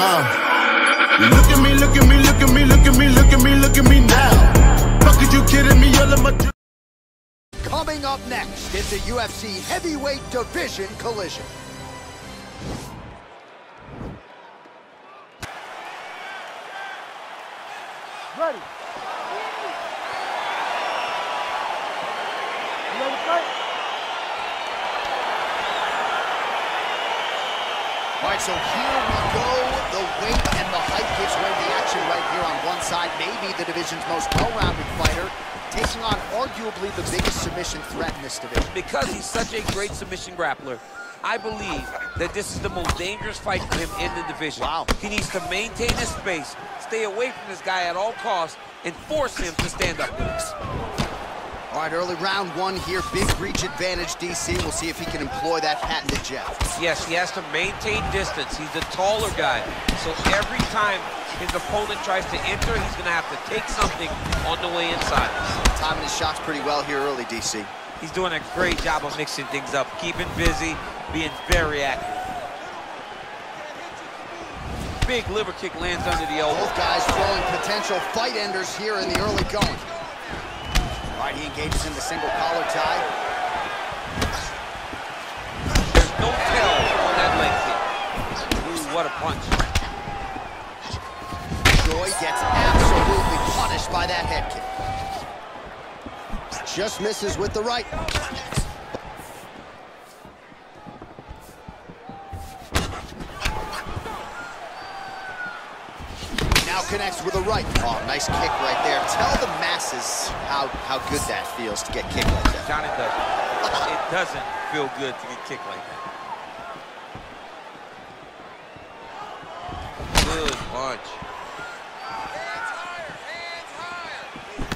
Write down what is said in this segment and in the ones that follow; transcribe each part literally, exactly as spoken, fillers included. Uh. Look at me, look at me, look at me, look at me, look at me, look at me now. Fuck is you kidding me? All of my. Coming up next is the U F C heavyweight division collision. Ready. All right, so here we go. The weight and the height gives way to the action right here on one side. Maybe the division's most well-rounded fighter, taking on arguably the biggest submission threat in this division. Because he's such a great submission grappler, I believe that this is the most dangerous fight for him in the division. Wow. He needs to maintain his space, stay away from this guy at all costs, and force him to stand up. All right, early round one here, big reach advantage, D C. We'll see if he can employ that patented jab. Yes, he has to maintain distance. He's a taller guy, so every time his opponent tries to enter, he's going to have to take something on the way inside. Timing his shots pretty well here early, D C. He's doing a great job of mixing things up, keeping busy, being very active. Big liver kick lands under the elbow. Both guys throwing potential fight enders here in the early going. All right, he engages in the single collar tie. There's no tell on that leg kick. Ooh, what a punch. Choi gets absolutely punished by that head kick. Just misses with the right. Connects with a right. Oh, nice kick right there. Tell the masses how how good that feels to get kicked like that. John, it doesn't. It doesn't feel good to get kicked like that. Good punch. Hands higher,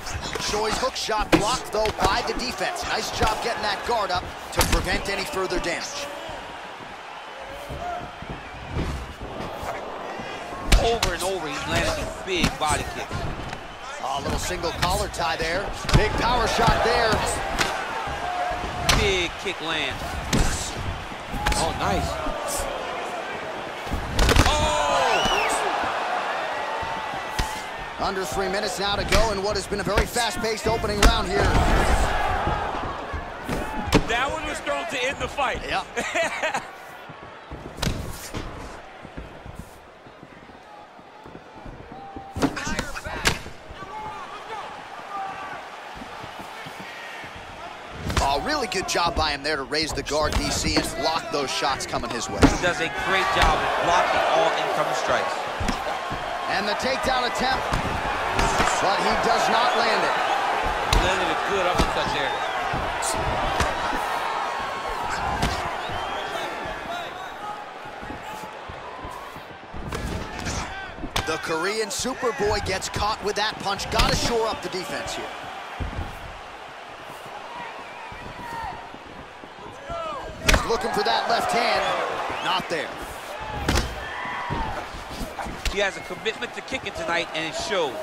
hands higher. Choi's hook shot blocked though by the defense. Nice job getting that guard up to prevent any further damage. Over and over, he's landing a big body kick. A little single collar tie there. Big power shot there. Big kick land. Oh, nice. Oh! Under three minutes now to go in what has been a very fast-paced opening round here. That one was thrown to end the fight. Yeah. Oh, really good job by him there to raise the guard, D C, and block those shots coming his way. He does a great job of blocking all incoming strikes. And the takedown attempt, but he does not land it. He landed a good uppercut there. The Korean Superboy gets caught with that punch. Gotta shore up the defense here. Looking for that left hand, not there. He has a commitment to kicking tonight, and it shows.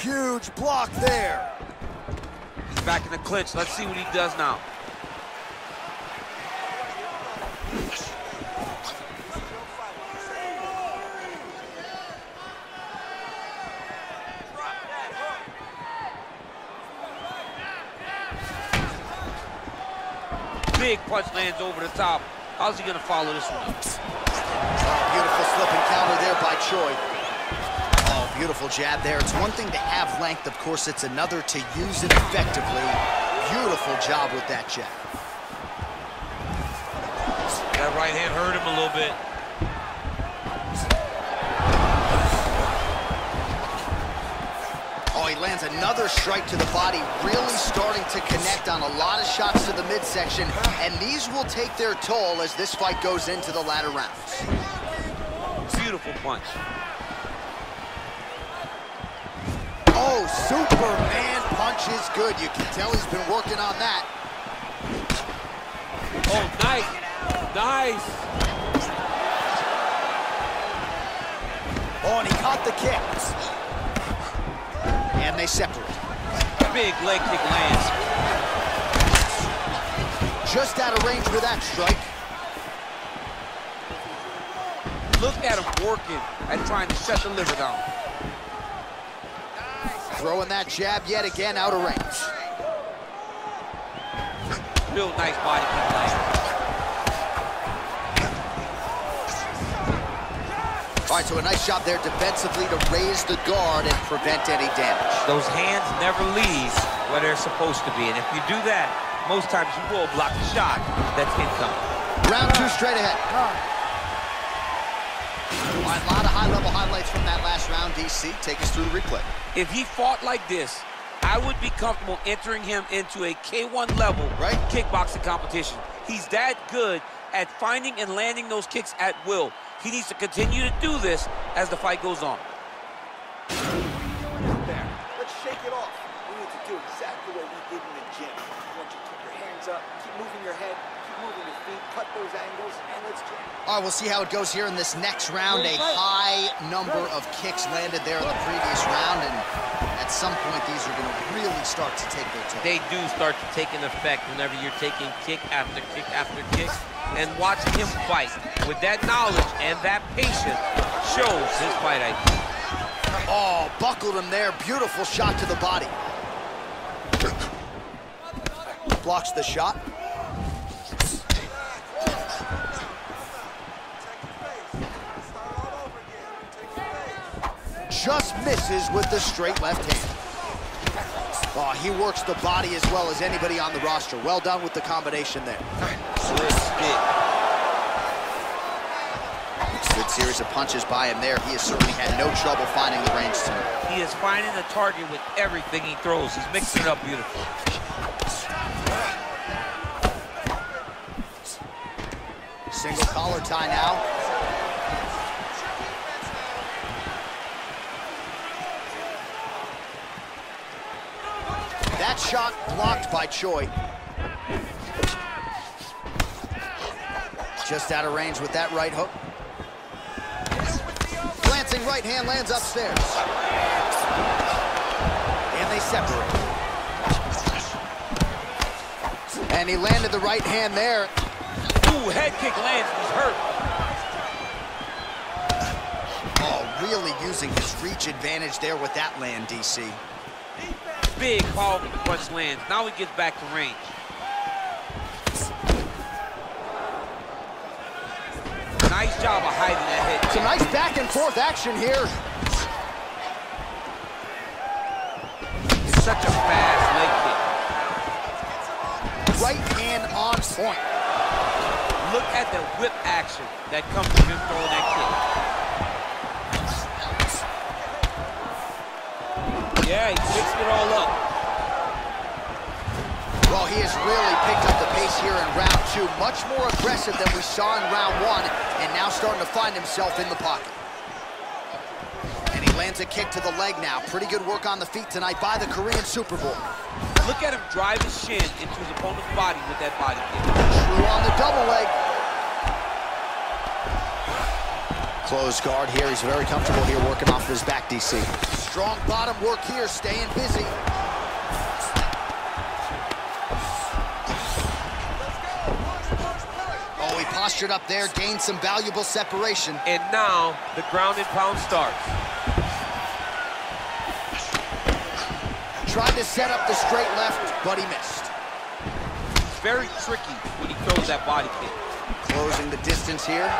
Huge block there. He's back in the clinch. Let's see what he does now. Big punch lands over the top. How's he gonna follow this one? Oh, beautiful slip and counter there by Choi. Oh, beautiful jab there. It's one thing to have length, of course, it's another to use it effectively. Beautiful job with that jab. That right hand hurt him a little bit. He lands another strike to the body, really starting to connect on a lot of shots to the midsection, and these will take their toll as this fight goes into the latter rounds. Beautiful punch. Oh, Superman punch is good. You can tell he's been working on that. Oh, nice. Nice. Oh, and he caught the kicks. And they separate. Big leg kick lands. Just out of range for that strike. Look at him working and trying to shut the liver down. Throwing that jab yet again out of range. Real nice body play. All right, so a nice job there defensively to raise the guard and prevent any damage. Those hands never leave where they're supposed to be, and if you do that, most times you will block the shot that's incoming. Round two straight ahead. All right, a lot of high-level highlights from that last round, D C. Take us through the replay. If he fought like this, I would be comfortable entering him into a K one level right. kickboxing competition. He's that good at finding and landing those kicks at will. He needs to continue to do this as the fight goes on. Let's shake it off. We need to do exactly what we did in the gym. I want you to keep your hands up, keep moving your head, moving your feet, cut those angles, and let's jam. All right, we'll see how it goes here in this next round. A high number of kicks landed there in the previous round, and at some point, these are going to really start to take their toll. They do start to take an effect whenever you're taking kick after kick after kick, and watch him fight. With that knowledge and that patience shows his fight I D. Oh, buckled him there. Beautiful shot to the body. Blocks the shot. Just misses with the straight left hand. Oh, he works the body as well as anybody on the roster. Well done with the combination there. Good series of punches by him there. He has certainly had no trouble finding the range tonight. He is finding the target with everything he throws. He's mixing it up beautifully. Single collar tie now. That shot blocked by Choi. Just out of range with that right hook. Glancing right hand lands upstairs. And they separate. And he landed the right hand there. Ooh, head kick lands, he's hurt. Oh, really using his reach advantage there with that land, D C. Big, powerful punch lands. Now he gets back to range. Nice job of hiding that hit. It's a nice back and forth action here. It's such a fast leg kick. Right hand on point. Look at the whip action that comes from him throwing that kick. Yeah, he fixed it all up. Well, he has really picked up the pace here in round two. Much more aggressive than we saw in round one, and now starting to find himself in the pocket. And he lands a kick to the leg now. Pretty good work on the feet tonight by the Korean Super Bowl. Look at him drive his shin into his opponent's body with that body kick. True on the double leg. Closed guard here. He's very comfortable here working off his back, D C. Strong bottom work here, staying busy. Oh, he postured up there, gained some valuable separation. And now the ground and pound starts. Tried to set up the straight left, but he missed. Very tricky when he throws that body kick. Closing the distance here.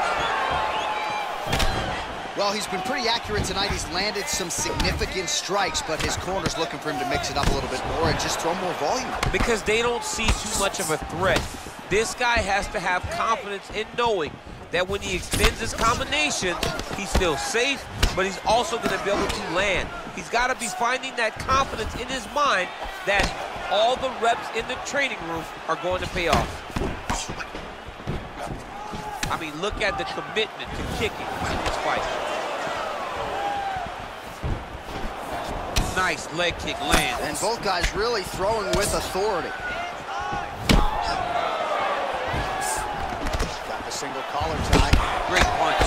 Well, he's been pretty accurate tonight. He's landed some significant strikes, but his corner's looking for him to mix it up a little bit more and just throw more volume. Because they don't see too much of a threat. This guy has to have confidence in knowing that when he extends his combination, he's still safe, but he's also going to be able to land. He's got to be finding that confidence in his mind that all the reps in the training room are going to pay off. I mean, look at the commitment to kicking in this fight. Nice leg kick lands. And both guys really throwing with authority. Got the single collar tie. Great punch.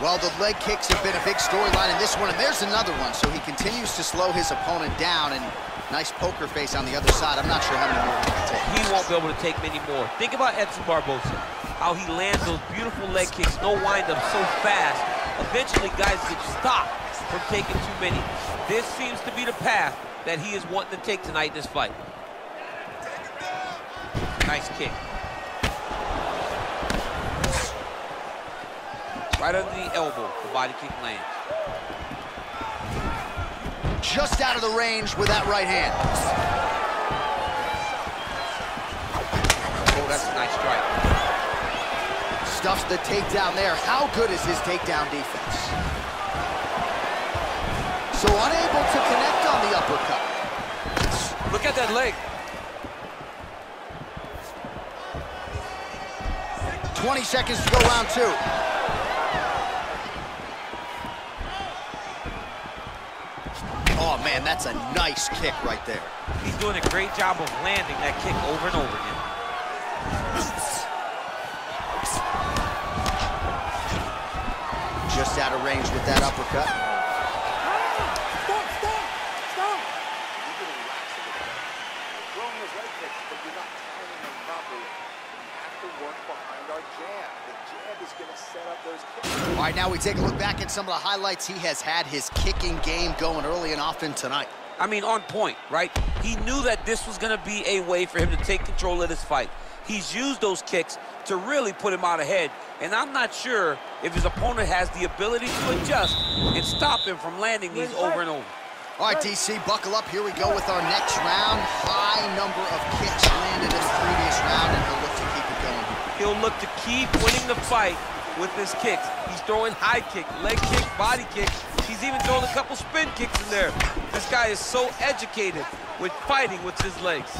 Well, the leg kicks have been a big storyline in this one, and there's another one. So he continues to slow his opponent down, and nice poker face on the other side. I'm not sure how many more he can take. He won't be able to take many more. Think about Edson Barbosa. how he lands those beautiful leg kicks, no windup, so fast. Eventually, guys get stopped from taking too many. This seems to be the path that he is wanting to take tonight in this fight. Nice kick. Right under the elbow, the body kick lands. Just out of the range with that right hand. Oh, that's a nice strike. Stuffs the takedown there. How good is his takedown defense? So unable to connect on the uppercut. Look at that leg. twenty seconds to go round two. Oh, man, that's a nice kick right there. He's doing a great job of landing that kick over and over again. Just out of range with that uppercut. Stop, stop, stop. You can relax a little bit. You're throwing those leg kicks, but you're not timing them properly. Work behind our jab. The jab is going to set up those kicks. All right, now we take a look back at some of the highlights. He has had his kicking game going early and often tonight. I mean, on point, right? He knew that this was going to be a way for him to take control of this fight. He's used those kicks to really put him out ahead, and I'm not sure if his opponent has the ability to adjust and stop him from landing these over and over. All right, D C, buckle up. Here we go with our next round. High number of kicks landed in the previous round, and he'll look to keep it going. He'll look to keep winning the fight with his kicks. He's throwing high kick, leg kick, body kick. He's even throwing a couple spin kicks in there. This guy is so educated with fighting with his legs.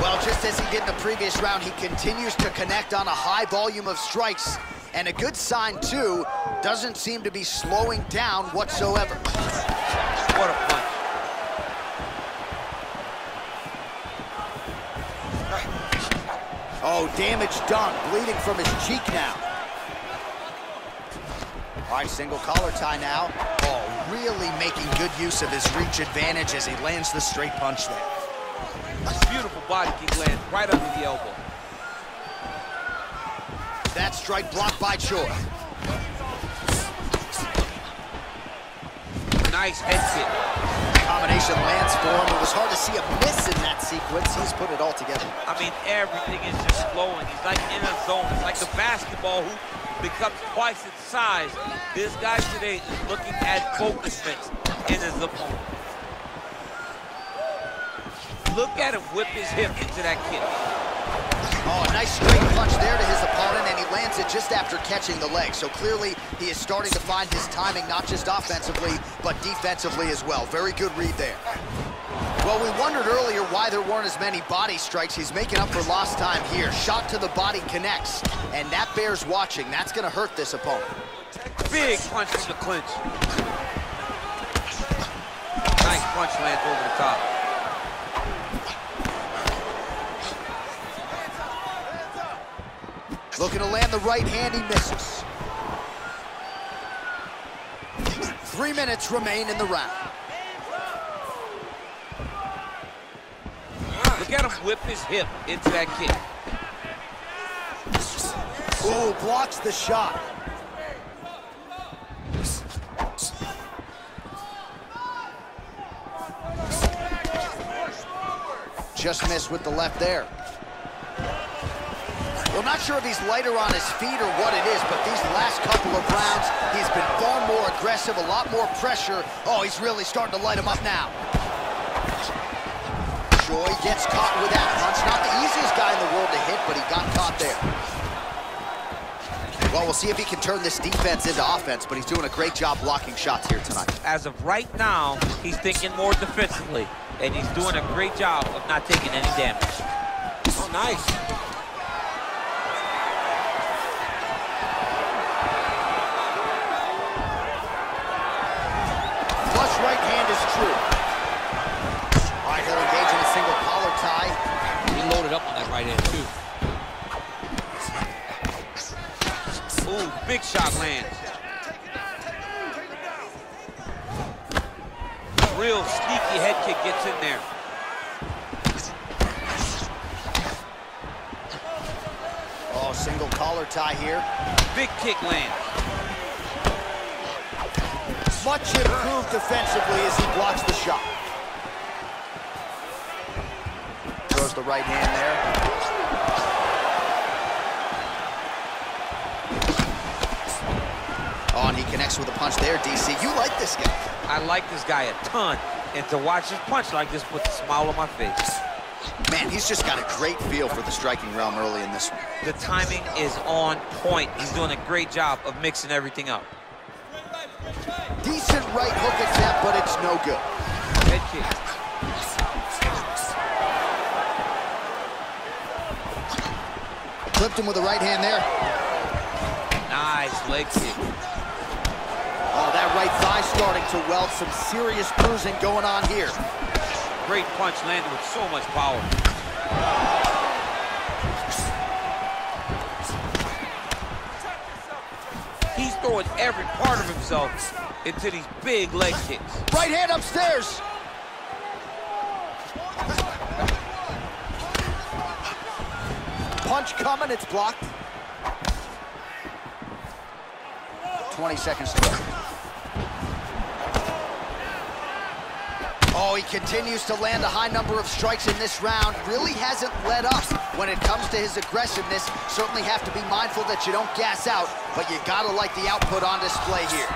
Well, just as he did in the previous round, he continues to connect on a high volume of strikes. And a good sign, too, doesn't seem to be slowing down whatsoever. What a punch. Oh, damage done, bleeding from his cheek now. All right, single collar tie now. Oh, really making good use of his reach advantage as he lands the straight punch there. Beautiful body kick land right under the elbow. That strike blocked by Choi. Nice head kick. Combination lands for him. It was hard to see a miss in that sequence. He's put it all together. I mean, everything is just flowing. He's like in a zone. It's like the basketball hoop becomes twice its size. This guy today is looking at focusness in his opponent. Look at him whip his hip into that kick. Oh, a nice straight punch there to his opponent, and he lands it just after catching the leg. So clearly, he is starting to find his timing, not just offensively, but defensively as well. Very good read there. Well, we wondered earlier why there weren't as many body strikes. He's making up for lost time here. Shot to the body connects, and that bears watching. That's going to hurt this opponent. Big punch from the clinch. Nice punch lands over the top. Looking to land the right hand, he misses. Three minutes remain in the round. Look at him whip his hip into that kick. Ooh, blocks the shot. Just missed with the left there. Well, not sure if he's lighter on his feet or what it is, but these last couple of rounds, he's been far more aggressive, a lot more pressure. Oh, he's really starting to light him up now. Choi gets caught with that punch. Not the easiest guy in the world to hit, but he got caught there. Well, we'll see if he can turn this defense into offense, but he's doing a great job blocking shots here tonight. As of right now, he's thinking more defensively, and he's doing a great job of not taking any damage. Oh, nice. Right hand is true. All right, he'll engage in a single collar tie. He loaded up on that right hand, too. Ooh, big shot lands. Real sneaky head kick gets in there. Oh, Single collar tie here. Big kick lands. Much improved defensively as he blocks the shot. Throws the right hand there. Oh, and he connects with a punch there, D C. You like this guy. I like this guy a ton. And to watch his punch like this puts a smile on my face. Man, he's just got a great feel for the striking realm early in this one. The timing is on point. He's doing a great job of mixing everything up. Decent right hook attempt, but it's no good. Head kick. Clipped him with the right hand there. Nice leg kick. Oh, that right thigh starting to weld. Some serious bruising going on here. Great punch landed with so much power. He's throwing every part of himself into these big leg kicks. Right hand upstairs. Punch coming, it's blocked. twenty seconds to go. Oh, he continues to land a high number of strikes in this round. Really hasn't let up when it comes to his aggressiveness. Certainly have to be mindful that you don't gas out, but you gotta like the output on display here.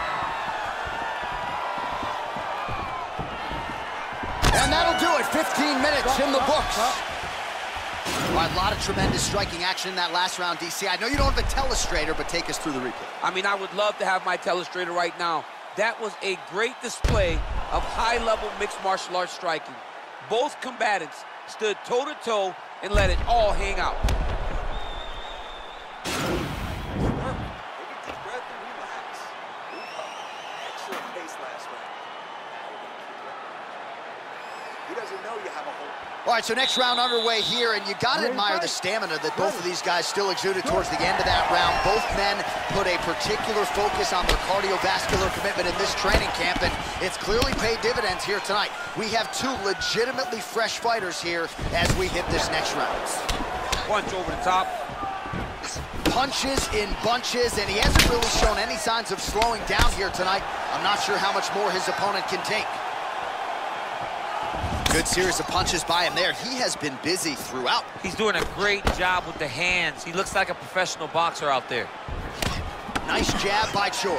And that'll do it, fifteen minutes in the books. All right, a lot of tremendous striking action in that last round, D C. I know you don't have a telestrator, but take us through the replay. I mean, I would love to have my telestrator right now. That was a great display of high-level mixed martial arts striking. Both combatants stood toe-to-toe and let it all hang out. All right, so next round underway here, and you gotta admire the stamina that both of these guys still exuded towards the end of that round. Both men put a particular focus on their cardiovascular commitment in this training camp, and it's clearly paid dividends here tonight. We have two legitimately fresh fighters here as we hit this next round. Punch over the top. Punches in bunches, and he hasn't really shown any signs of slowing down here tonight. I'm not sure how much more his opponent can take. Good series of punches by him there. He has been busy throughout. He's doing a great job with the hands. He looks like a professional boxer out there. Nice jab by Choi.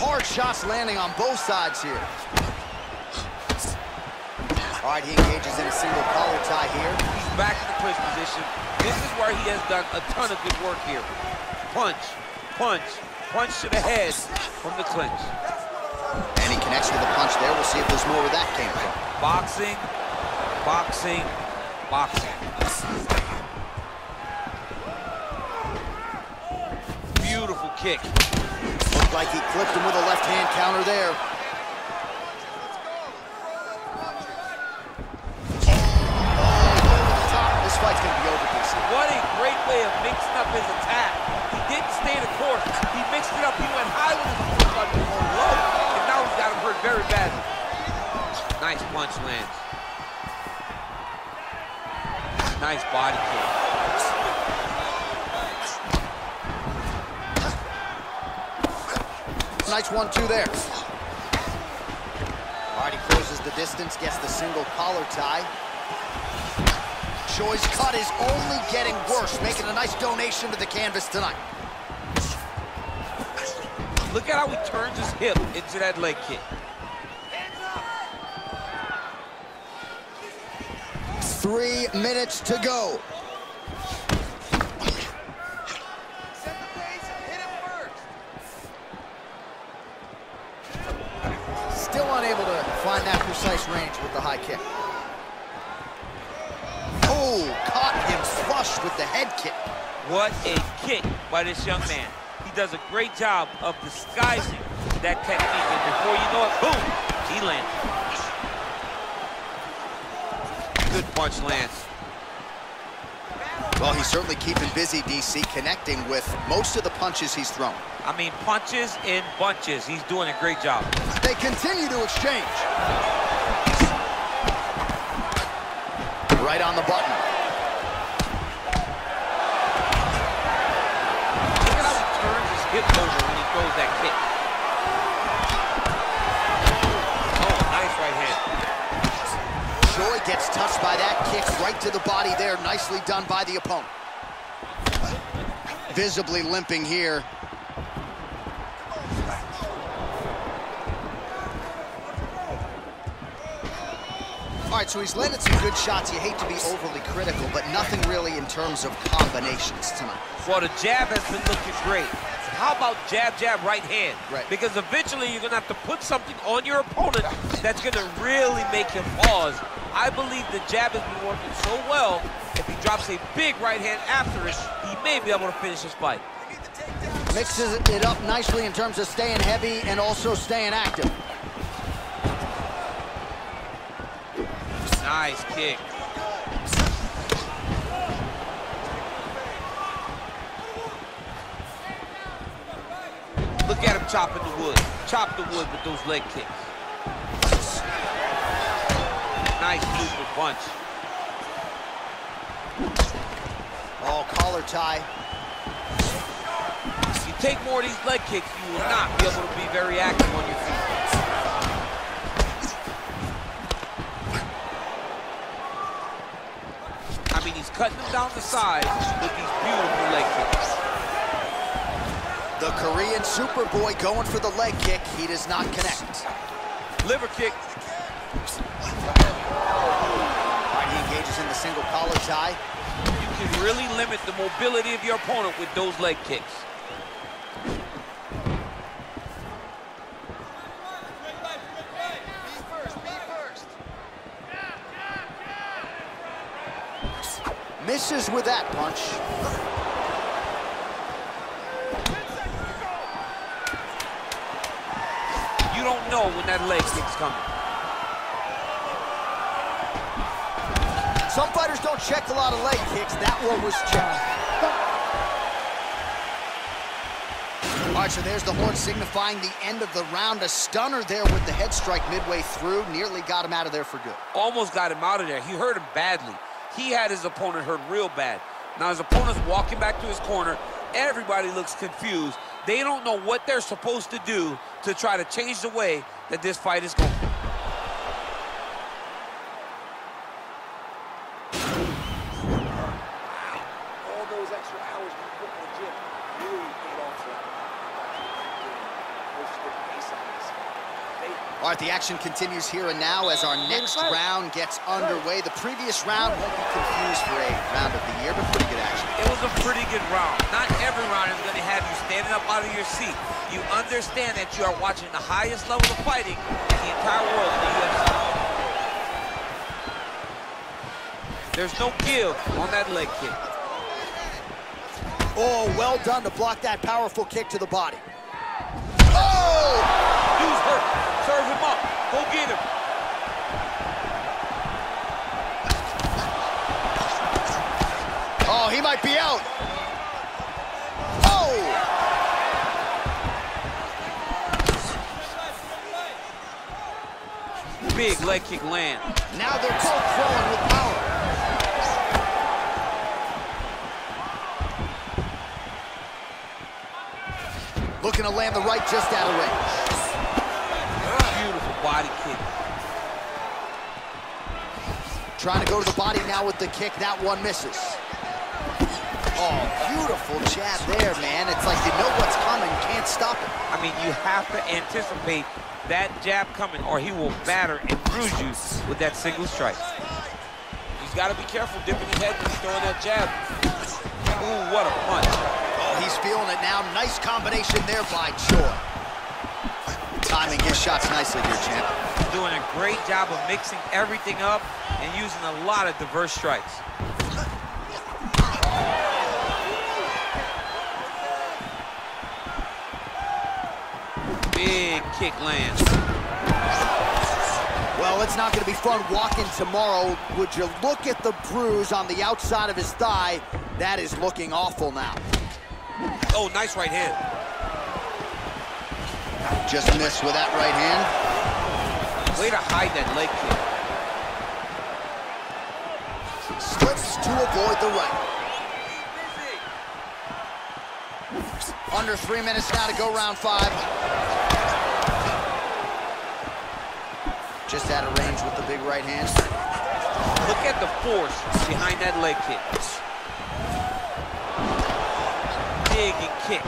Hard shots landing on both sides here. All right, he engages in a single collar tie here. He's back in the clinch position. This is where he has done a ton of good work here. Punch, punch, punch to the head from the clinch. And he connects with a punch there. We'll see if there's more where that came from. Boxing, boxing, boxing. Beautiful kick. Looked like he clipped him with a left-hand counter there. Oh, over the top. This fight's going to be over, D C. What a great way of mixing up his attack. He didn't stay the course. He mixed it up. He went high with his foot on low. Got him hurt very badly. Nice punch lands. Nice body kick. Nice one two there. All right, he closes the distance, gets the single collar tie. Choi's cut is only getting worse, making a nice donation to the canvas tonight. Look at how he turns his hip into that leg kick. Three minutes to go. Set the pace and hit him first. Still unable to find that precise range with the high kick. Oh, caught him flush with the head kick. What a kick by this young man. Does a great job of disguising that technique, and before you know it, boom, he lands. Good punch, Lance. Well, he's certainly keeping busy, D C, connecting with most of the punches he's thrown. I mean, punches in bunches. He's doing a great job. They continue to exchange. Right on the button. good closure when he throws that kick. Oh, nice right hand. Choi gets touched by that kick right to the body there. Nicely done by the opponent. Visibly limping here. All right, so he's landed some good shots. You hate to be overly critical, but nothing really in terms of combinations tonight. Well, the jab has been looking great. So how about jab, jab, right hand? Right. Because eventually you're gonna have to put something on your opponent that's gonna really make him pause. I believe the jab has been working so well, if he drops a big right hand after it, he may be able to finish his fight. Mixes it up nicely in terms of staying heavy and also staying active. Nice kick. Look at him chopping the wood. Chop the wood with those leg kicks. Nice super punch. Oh, collar tie. If you take more of these leg kicks, you will not be able to be very active on your feet. I mean, he's cutting them down the side with these beautiful leg kicks. The Korean Superboy going for the leg kick. He does not connect. Liver kick. All right, he engages in the single collar tie. You can really limit the mobility of your opponent with those leg kicks. Misses with that punch. You don't know when that leg kick's coming. Some fighters don't check a lot of leg kicks. That one was checked. All right, so there's the horn signifying the end of the round. A stunner there with the head strike midway through. Nearly got him out of there for good. Almost got him out of there. He hurt him badly. He had his opponent hurt real bad. Now his opponent's walking back to his corner. Everybody looks confused. They don't know what they're supposed to do to try to change the way that this fight is going. All those extra hours we put in the gym really paid off for them. All right, the action continues here and now as our next round gets underway. The previous round won't be confused for a round of the year, but pretty good action. It was a pretty good round. Not every round is going to have you standing up out of your seat. You understand that you are watching the highest level of fighting in the entire world in the U F C. There's no give on that leg kick. Oh, well done to block that powerful kick to the body. Oh! Serve him up. Go get him. Oh, he might be out. Oh! Big leg kick land. Now they're both throwing with power. Looking to land the right just out of range. Body kick. Trying to go to the body now with the kick. That one misses. Oh, beautiful jab there, man. It's like you know what's coming, can't stop it. I mean, you have to anticipate that jab coming or he will batter and bruise you with that single strike. He's got to be careful dipping his head when he's throwing that jab. Ooh, what a punch. Oh, he's feeling it now. Nice combination there by Choi. Timing his shots nicely here, champ. Doing a great job of mixing everything up and using a lot of diverse strikes. Big kick lands. Well, it's not going to be fun walking tomorrow. Would you look at the bruise on the outside of his thigh? That is looking awful now. Oh, nice right hand. Just missed with that right hand. Way to hide that leg kick. Slips to avoid the right. Under three minutes now to go round five. Just out of range with the big right hand. Look at the force behind that leg kick. Big kick.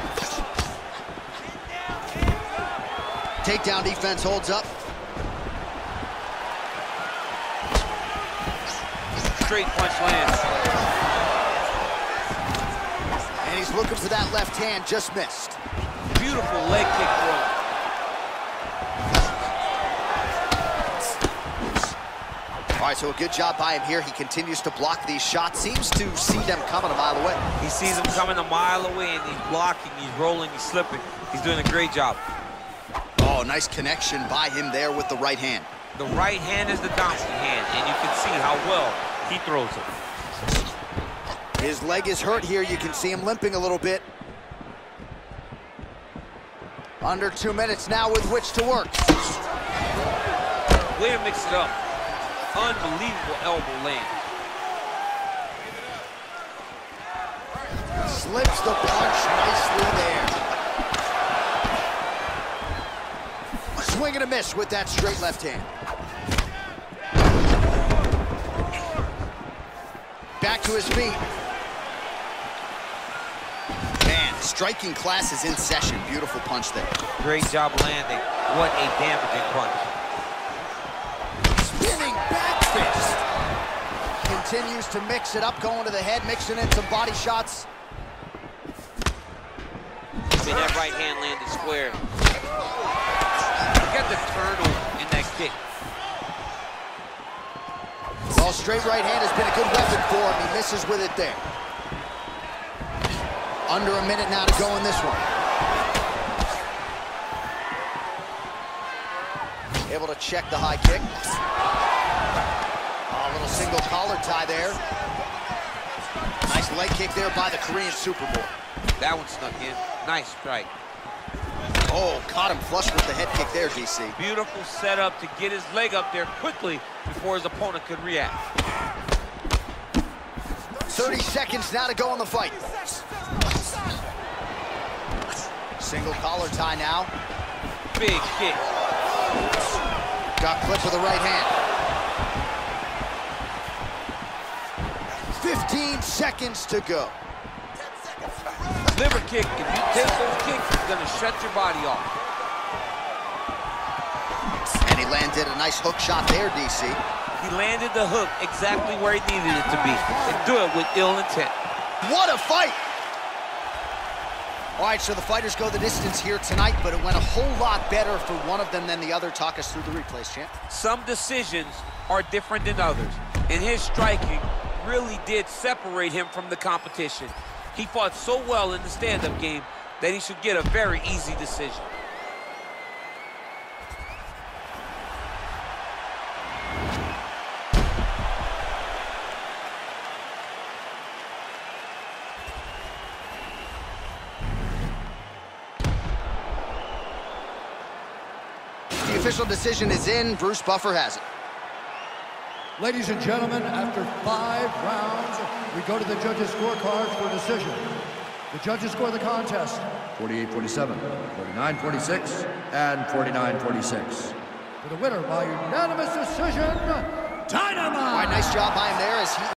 Takedown defense holds up. Straight punch lands. And he's looking for that left hand, just missed. Beautiful leg kick throw. All right, so a good job by him here. He continues to block these shots. Seems to see them coming a mile away. He sees them coming a mile away, and he's blocking, he's rolling, he's slipping. He's doing a great job. Oh, nice connection by him there with the right hand. The right hand is the dominant hand, and you can see how well he throws it. His leg is hurt here. You can see him limping a little bit. Under two minutes now with which to work. Way to mix it up. Unbelievable elbow land. Slips the punch nicely there. Swing and a miss with that straight left hand. Back to his feet. Man, striking class is in session. Beautiful punch there. Great job landing. What a damaging punch. Spinning back fist. Continues to mix it up, going to the head, mixing in some body shots. I mean, that right hand landed square. Look at the turtle in that kick. Well, straight right hand has been a good weapon for him. He misses with it there. Under a minute now to go in this one. Able to check the high kick. Oh, a little single collar tie there. Nice leg kick there by the Korean Super Bowl. That one snuck in. Nice strike. Oh, caught him flush with the head kick there, D C. Beautiful setup to get his leg up there quickly before his opponent could react. thirty seconds now to go in the fight. Single collar tie now. Big kick. Got clipped with the right hand. fifteen seconds to go. Liver kick. If you take those kicks, it's going to shut your body off. And he landed a nice hook shot there, D C. He landed the hook exactly where he needed it to be. And do it with ill intent. What a fight! All right, so the fighters go the distance here tonight, but it went a whole lot better for one of them than the other. Talk us through the replays, champ. Some decisions are different than others, and his striking really did separate him from the competition. He fought so well in the stand-up game that he should get a very easy decision. The official decision is in. Bruce Buffer has it. Ladies and gentlemen, after five rounds, we go to the judges' scorecard for a decision. The judges score the contest. forty-eight forty-seven, forty-nine forty-six, and forty-nine forty-six. For the winner by unanimous decision, Dynamite! All right, nice job by him there as he...